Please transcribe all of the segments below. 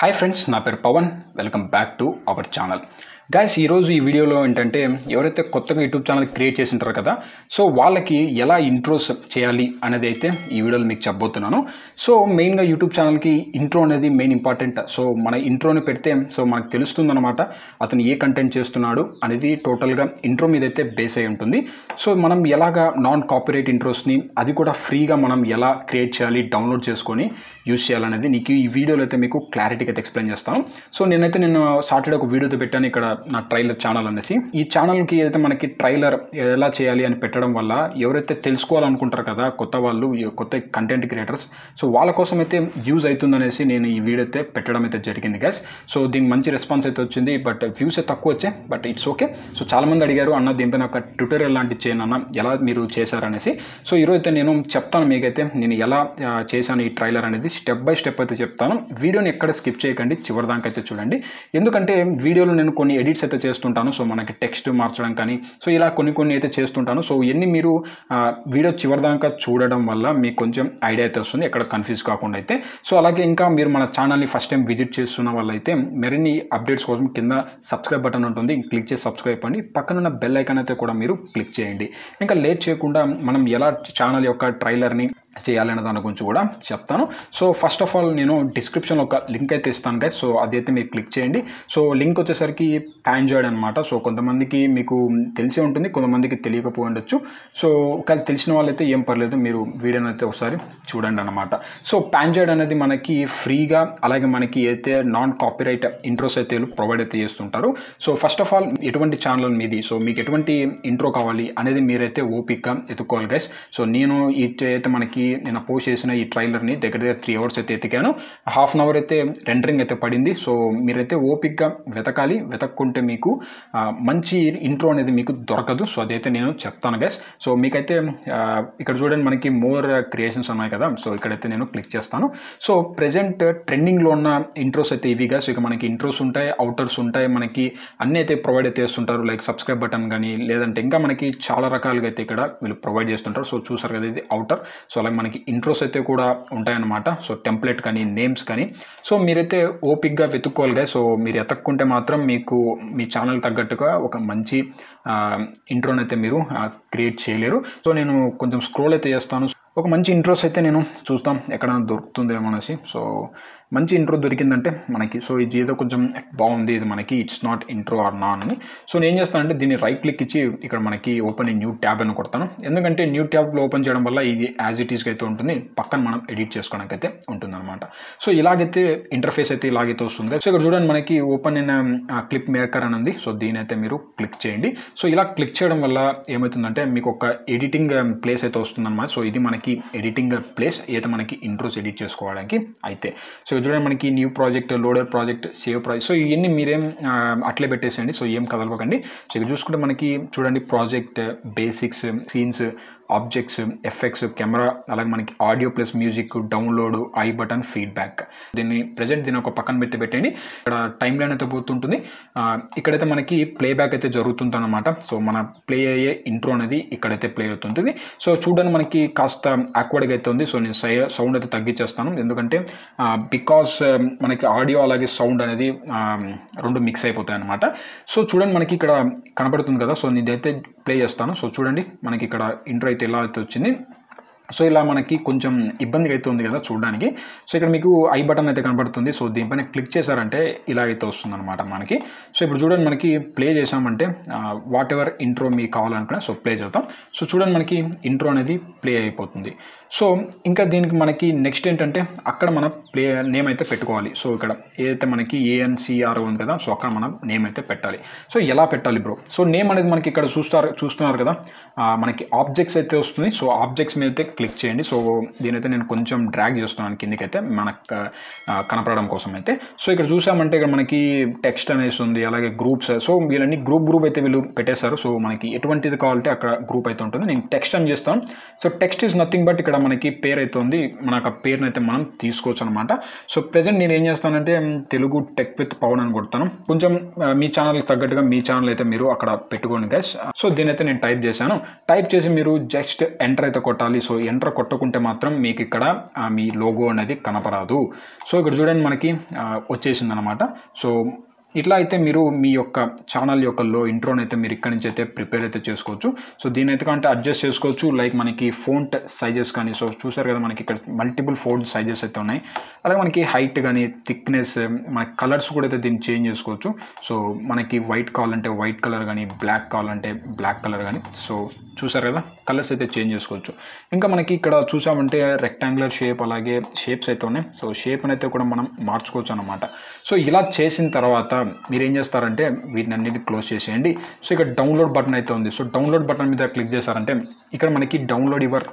Hi friends, నా పేరు Pavan. Welcome back to our channel. Guys, ఈరోజు ఈ వీడియోలో ఏంటంటే ఎవరైతే కొత్తగా యూట్యూబ్ ఛానల్ క్రియేట్ చేసి ఉంటారో కదా, సో వాళ్ళకి ఎలా ఇంట్రోస్ చేయాలి అనేది అయితే ఈ వీడియోలో మీకు చెప్పబోతున్నాను. సో మెయిన్గా యూట్యూబ్ ఛానల్కి ఇంట్రో అనేది మెయిన్ ఇంపార్టెంట్. సో మన ఇంట్రోని పెడితే సో మనకు తెలుస్తుందన్నమాట అతను ఏ కంటెంట్ చేస్తున్నాడు అనేది. టోటల్గా ఇంట్రో మీద అయితే బేస్ అయి ఉంటుంది. సో మనం ఎలాగా నాన్ కాపీరైట్ ఇంట్రోస్ని, అది కూడా ఫ్రీగా మనం ఎలా క్రియేట్ చేయాలి, డౌన్లోడ్ చేసుకొని యూజ్ చేయాలనేది నీకు ఈ వీడియోలో అయితే మీకు క్లారిటీగా అయితే ఎక్స్ప్లెయిన్ చేస్తాను. సో నేను సాటర్డే ఒక వీడియోతో పెట్టాను ఇక్కడ నా ట్రైలర్ ఛానల్ అనేసి. ఈ ఛానల్కి ఏదైతే మనకి ట్రైలర్ ఎలా చేయాలి అని పెట్టడం వల్ల ఎవరైతే తెలుసుకోవాలనుకుంటారు కదా కొత్త వాళ్ళు, కొత్త కంటెంట్ క్రియేటర్స్, సో వాళ్ళ కోసం అయితే యూజ్ అవుతుందనేసి నేను ఈ వీడియో అయితే పెట్టడం అయితే జరిగింది గైస్. సో దీనికి మంచి రెస్పాన్స్ అయితే వచ్చింది, బట్ వ్యూస్ తక్కువ వచ్చాయి, బట్ ఇట్స్ ఓకే. సో చాలామంది అడిగారు, అన్న దీనిపైన ఒక ట్యూటోరియల్ లాంటిది చేయను అన్న, ఎలా మీరు చేశారనేసి. సో ఈరోజు అయితే నేను చెప్తాను మీకైతే నేను ఎలా చేశాను ఈ ట్రైలర్ అనేది, స్టెప్ బై స్టెప్ అయితే చెప్తాను. వీడియోని ఎక్కడ స్కిప్ చేయకండి, చివరిదాకైతే చూడండి. ఎందుకంటే వీడియోలో నేను కొన్ని ఎడిట్స్ అయితే చేస్తుంటాను. సో మనకి టెక్స్ట్ మార్చడం కానీ, సో ఇలా కొన్ని అయితే చేస్తుంటాను. సో ఇవన్నీ మీరు వీడియో చివరిదాకా చూడడం వల్ల మీకు కొంచెం ఐడియా అయితే వస్తుంది, ఎక్కడ కన్ఫ్యూజ్ కాకుండా అయితే. సో అలాగే ఇంకా మీరు మన ఛానల్ని ఫస్ట్ టైం విజిట్ చేస్తున్న వాళ్ళైతే మరిన్ని అప్డేట్స్ కోసం కింద సబ్స్క్రైబ్ బటన్ ఉంటుంది, క్లిక్ చేసి సబ్స్క్రైబ్ అండి. పక్కనున్న బెల్ ఐకాన్ అయితే కూడా మీరు క్లిక్ చేయండి. ఇంకా లేట్ చేయకుండా మనం ఎలా ఛానల్ యొక్క ట్రైలర్ని చేయాలనే దాని గురించి కూడా చెప్తాను. సో ఫస్ట్ ఆఫ్ ఆల్ నేను డిస్క్రిప్షన్లో ఒక లింక్ అయితే ఇస్తాను గైస్, సో అదైతే మీరు క్లిక్ చేయండి. సో లింక్ వచ్చేసరికి పాంజాయిడ్ అనమాట. సో కొంతమందికి మీకు తెలిసే ఉంటుంది, కొంతమందికి తెలియకపోయి ఉండొచ్చు. సో ఒకవేళ తెలిసిన వాళ్ళైతే ఏం పర్లేదు, మీరు వీడియోని అయితే ఒకసారి చూడండి అనమాట. సో పాంజాయిడ్ అనేది మనకి ఫ్రీగా, అలాగే మనకి అయితే నాన్ కాపీరైట్ ఇంట్రోస్ అయితే ప్రొవైడ్ అయితే చేస్తుంటారు. సో ఫస్ట్ ఆఫ్ ఆల్ ఎటువంటి ఛానల్ మీది, సో మీకు ఎటువంటి ఇంట్రో కావాలి అనేది మీరైతే ఓపిక్గా ఎత్తుకోవాలి గైస్. సో నేను అయితే మనకి నేను పోస్ట్ చేసిన ఈ ట్రైలర్ని దగ్గర దగ్గర 3 hours అయితే ఎతికాను. హాఫ్ అన్ అవర్ అయితే రెండరింగ్ అయితే పడింది. సో మీరైతే ఓపిక్గా వెతకాలి, వెతక్కుంటే మీకు మంచి ఇంట్రో అనేది మీకు దొరకదు. సో అదైతే నేను చెప్తాను గైస్. సో మీకైతే ఇక్కడ చూడండి మనకి మోర్ క్రియేషన్స్ ఉన్నాయి కదా. సో ఇక్కడైతే నేను క్లిక్ చేస్తాను. సో ప్రజెంట్ ట్రెండింగ్లో ఉన్న ఇంట్రోస్ అయితే ఇవి గైస్. ఇక మనకి ఇంట్రోస్ ఉంటాయి, అవుటర్స్ ఉంటాయి, మనకి అన్నీ అయితే ప్రొవైడ్ అయితే చేస్తుంటారు, లైక్ సబ్స్క్రైబ్ బటన్ కానీ, లేదంటే ఇంకా మనకి చాలా రకాలుగా అయితే ఇక్కడ వీళ్ళు ప్రొవైడ్ చేస్తుంటారు. సో చూసారు కదా, ఇది అవుటర్. సో అలాగే మనకి ఇంట్రోస్ అయితే కూడా ఉంటాయన్నమాట. సో టెంప్లెట్ కానీ, నేమ్స్ కానీ, సో మీరైతే ఓపిక్గా వెతుక్కోవాలి. సో మీరు ఎతక్కుంటే మాత్రం మీకు మీ ఛానల్ తగ్గట్టుగా ఒక మంచి ఇంట్రోని అయితే మీరు క్రియేట్ చేయలేరు. సో నేను కొంచెం స్క్రోల్ అయితే చేస్తాను. ఒక మంచి ఇంట్రోస్ అయితే నేను చూస్తాం ఎక్కడైనా దొరుకుతుందేమో అనేసి. సో మంచి ఇంట్రో దొరికిందంటే మనకి, సో ఇది ఏదో కొంచెం బాగుంది, ఇది మనకి it's not intro or non అని. సో నేను ఏం చేస్తానంటే దీన్ని రైట్ క్లిక్ ఇచ్చి ఇక్కడ మనకి ఓపెన్ న్యూ ట్యాబ్ అని కొడతాను. ఎందుకంటే న్యూ ట్యాబ్లో ఓపెన్ చేయడం వల్ల ఇది యాజ్ ఇట్ ఈస్గా అయితే ఉంటుంది, పక్కన మనం ఎడిట్ చేసుకోవడానికి అయితే ఉంటుందన్నమాట. సో ఇలాగైతే ఇంటర్ఫేస్ అయితే ఇలాగైతే వస్తుంది. సో ఇక్కడ చూడండి మనకి ఓపెన్ అయిన క్లిప్ మేకర్ అని ఉంది. సో దీని అయితే మీరు క్లిక్ చేయండి. సో ఇలా క్లిక్ చేయడం వల్ల ఏమవుతుందంటే మీకు ఒక ఎడిటింగ్ ప్లేస్ అయితే వస్తుందన్నమాట. సో ఇది మనకి ఎడిటింగ్ ప్లేస్ అయితే మనకి ఇంట్రోస్ ఎడిట్ చేసుకోవడానికి అయితే. సో చూడండి మనకి new project, loader project, save project. So ఇవన్నీ మీరేం అట్లే పెట్టేసేయండి, సో ఏం కదలకోకండి. సో ఇక్కడ చూసుకుంటే మనకి చూడండి project, basics, scenes, objects, effects, camera, అలాగే మనకి audio plus music, download, I button, feedback. దీన్ని ప్రజెంట్ దీని ఒక పక్కన పెట్టి పెట్టండి. ఇక్కడ టైం లైన్ అయితే పోతుంటుంది, ఇక్కడైతే మనకి ప్లేబ్యాక్ అయితే జరుగుతుంది అనమాట. సో మన ప్లే అయ్యే ఇంట్రో అనేది ఇక్కడైతే ప్లే అవుతుంటుంది. సో చూడండి మనకి కాస్త ఆక్వర్డ్గా అయితే ఉంది. సో నేను సౌండ్ అయితే తగ్గించేస్తాను, ఎందుకంటే బికాస్ మనకి ఆడియో అలాగే సౌండ్ అనేది రెండు మిక్స్ అయిపోతాయి అనమాట. సో చూడండి మనకి ఇక్కడ కనపడుతుంది కదా. సో నేనైతే ప్లే చేస్తాను. సో చూడండి మనకి ఇక్కడ ఇంట్రో అయితే ఎలా అయితే వచ్చింది. సో ఇలా మనకి కొంచెం ఇబ్బందిగా అయితే ఉంది కదా చూడడానికి. సో ఇక్కడ మీకు ఐ బటన్ అయితే కనబడుతుంది. సో దీనిపైన క్లిక్ చేశారంటే ఇలాగైతే వస్తుంది అనమాట మనకి. సో ఇప్పుడు చూడండి మనకి ప్లే చేసామంటే వాట్ ఎవర్ ఇంట్రో మీకు కావాలనుకున్నా సో ప్లే చేద్దాం. సో చూడండి మనకి ఇంట్రో అనేది ప్లే అయిపోతుంది. సో ఇంకా దీనికి మనకి నెక్స్ట్ ఏంటంటే అక్కడ మన ప్లే నేమ్ అయితే పెట్టుకోవాలి. సో ఇక్కడ ఏదైతే మనకి ఏఎన్సిఆర్ ఉంది కదా, సో అక్కడ మనం నేమ్ అయితే పెట్టాలి. సో ఎలా పెట్టాలి బ్రో? సో నేమ్ అనేది మనకి ఇక్కడ చూస్తున్నారు కదా, మనకి ఆబ్జెక్ట్స్ అయితే వస్తుంది. సో ఆబ్జెక్ట్స్ మీద అయితే క్లిక్ చేయండి. సో దీనైతే నేను కొంచెం డ్రాగ్ చేస్తున్నాను కిందకైతే మనకు కనపడడం కోసం అయితే. సో ఇక్కడ చూసామంటే ఇక్కడ మనకి టెక్స్ట్ అనేసి ఉంది, అలాగే గ్రూప్స్. సో వీళ్ళని గ్రూప్ అయితే వీళ్ళు పెట్టేశారు. సో మనకి ఎటువంటిది కావాలంటే అక్కడ గ్రూప్ అయితే ఉంటుంది. నేను టెక్స్ట్ అని చేస్తాను. So text is nothing but ఇక్కడ మనకి పేరు అయితే ఉంది, మనకు ఆ పేరుని అయితే మనం తీసుకోవచ్చు అనమాట. సో ప్రజెంట్ నేను ఏం చేస్తానంటే తెలుగు టెక్ విత్ పవన్ అని కొడతాను. కొంచెం మీ ఛానల్కి తగ్గట్టుగా మీ ఛానల్ అయితే మీరు అక్కడ పెట్టుకోండి గైస్. సో దీనైతే నేను టైప్ చేశాను. టైప్ చేసి మీరు జస్ట్ ఎంటర్ అయితే కొట్టాలి. సో ఎంటర్ కొట్టుకుంటే మాత్రం మీకు ఇక్కడ మీ లోగో అనేది కనపడదు సో ఇక్కడ చూడండి మనకి వచ్చేసింది అన్నమాట సో ఇట్లా అయితే మీరు మీ యొక్క ఛానల్ యొక్క లో ఇంట్రోని అయితే మీరు ఇక్కడ నుంచి అయితే ప్రిపేర్ అయితే చేసుకోవచ్చు సో దీని అయితే కంటే అడ్జస్ట్ చేసుకోవచ్చు లైక్ మనకి ఫాంట్ సైజెస్ కానీ సో చూసారు కదా మనకి ఇక్కడ మల్టిపుల్ ఫాంట్ సైజెస్ అయితే ఉన్నాయి అలాగే మనకి హైట్ కానీ థిక్నెస్ మన కలర్స్ కూడా అయితే దీన్ని చేంజ్ చేసుకోవచ్చు సో మనకి వైట్ కావాలంటే వైట్ కలర్ కానీ బ్లాక్ కావాలంటే బ్లాక్ కలర్ కానీ సో చూసారు కదా కలర్స్ అయితే చేంజ్ చేసుకోవచ్చు ఇంకా మనకి ఇక్కడ చూసామంటే రెక్టాంగులర్ షేప్ అలాగే షేప్స్ అయితే ఉన్నాయి సో షేప్ని అయితే కూడా మనం మార్చుకోవచ్చు అన్నమాట సో ఇలా చేసిన తర్వాత మీరు ఏం చేస్తారంటే వీటన్నిటిని క్లోజ్ చేసేయండి సో ఇక్కడ డౌన్లోడ్ బటన్ అయితే ఉంది సో డౌన్లోడ్ బటన్ మీద క్లిక్ చేశారంటే ఇక్కడ మనకి డౌన్లోడ్ యువర్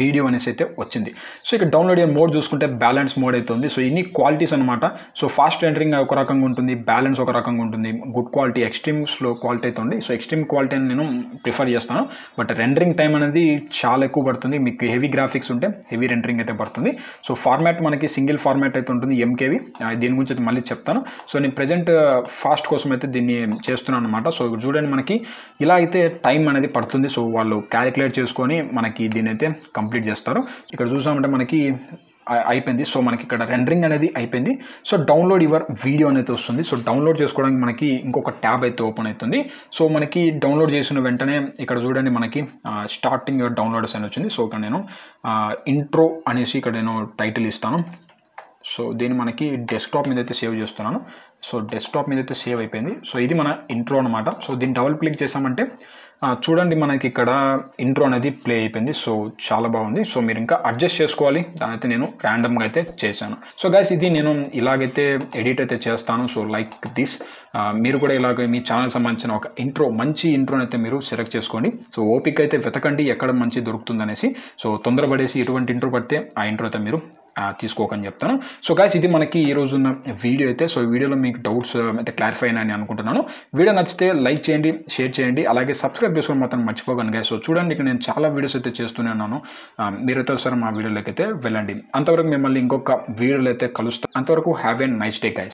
వీడియో అనేసి అయితే వచ్చింది సో ఇక్కడ డౌన్లోడ్ యువర్ మోడ్ చూసుకుంటే బ్యాలెన్స్ మోడ్ అయితే ఉంది సో ఇన్ని క్వాలిటీస్ అనమాట సో ఫాస్ట్ ఎంటరింగ్ ఒక రకంగా ఉంటుంది బ్యాలెన్స్ ఒక రకంగా ఉంటుంది good quality extreme slow quality అయితే ఉంది సో ఎక్స్ట్రీమ్ క్వాలిటీ అని నేను ప్రిఫర్ చేస్తాను బట్ రెండరింగ్ టైం అనేది చాలా ఎక్కువ పడుతుంది మీకు హెవీ గ్రాఫిక్స్ ఉంటే హెవీ రెండరింగ్ అయితే పడుతుంది సో ఫార్మాట్ మనకి సింగిల్ ఫార్మాట్ అయితే ఉంటుంది ఎంకేవి దీని గురించి అయితే మళ్ళీ చెప్తాను సో నేను ప్రజెంట్ ఫాస్ట్ కోసం అయితే దీన్ని చేస్తున్నాను అనమాట సో చూడండి మనకి ఇలా అయితే టైం అనేది పడుతుంది సో వాళ్ళు క్యాలిక్యులేట్ చేసుకొని మనకి దీని అయితే కంప్లీట్ చేస్తారు ఇక్కడ చూసామంటే మనకి అయిపోయింది సో మనకి ఇక్కడ రెండరింగ్ అనేది అయిపోయింది సో డౌన్లోడ్ యువర్ వీడియో అనేది వస్తుంది సో డౌన్లోడ్ చేసుకోవడానికి మనకి ఇంకొక ట్యాబ్ అయితే ఓపెన్ అవుతుంది సో మనకి డౌన్లోడ్ చేసిన వెంటనే ఇక్కడ చూడండి మనకి స్టార్టింగ్ యువర్ డౌన్లోడ్స్ అని వచ్చింది సో ఇక్కడ నేను ఇంట్రో అనేసి ఇక్కడ నేను టైటిల్ ఇస్తాను సో దీన్ని మనకి డెస్క్టాప్ మీద అయితే సేవ్ చేస్తున్నాను సో డెస్క్టాప్ మీద అయితే సేవ్ అయిపోయింది సో ఇది మన ఇంట్రో అనమాట సో దీన్ని డబుల్ క్లిక్ చేసామంటే చూడండి మనకి ఇక్కడ ఇంట్రో అనేది ప్లే అయిపోయింది సో చాలా బాగుంది సో మీరు ఇంకా అడ్జస్ట్ చేసుకోవాలి దానైతే నేను ర్యాండమ్గా అయితే చేశాను సో గైస్ ఇది నేను ఇలాగైతే ఎడిట్ అయితే చేస్తాను సో లైక్ దిస్ మీరు కూడా ఇలాగ మీ ఛానల్ సంబంధించిన ఒక ఇంట్రో మంచి ఇంట్రోని అయితే మీరు సెలెక్ట్ చేసుకోండి సో ఓపిక అయితే వెతకండి ఎక్కడ మంచి దొరుకుతుందనేసి సో తొందరపడేసి ఎటువంటి ఇంట్రో పడితే ఆ ఇంట్రో అయితే మీరు తీసుకోకని చెప్తాను సో గైస్ ఇది మనకి ఈ రోజు ఉన్న వీడియో అయితే సో వీడియోలో మీకు డౌట్స్ అయితే క్లారిఫై అయినా అని అనుకుంటున్నాను వీడియో నచ్చితే లైక్ చేయండి షేర్ చేయండి అలాగే సబ్స్క్రైబ్ చేసుకోవడం మాత్రం మర్చిపోకండి గైస్ సో చూడండి ఇక్కడ నేను చాలా వీడియోస్ అయితే చేస్తూనే ఉన్నాను మీరైతే ఒకసారి మా వీడియోలోకి అయితే వెళ్ళండి అంతవరకు మిమ్మల్ని ఇంకొక వీడియోలో అయితే కలుస్తాను అంతవరకు have a nice day guys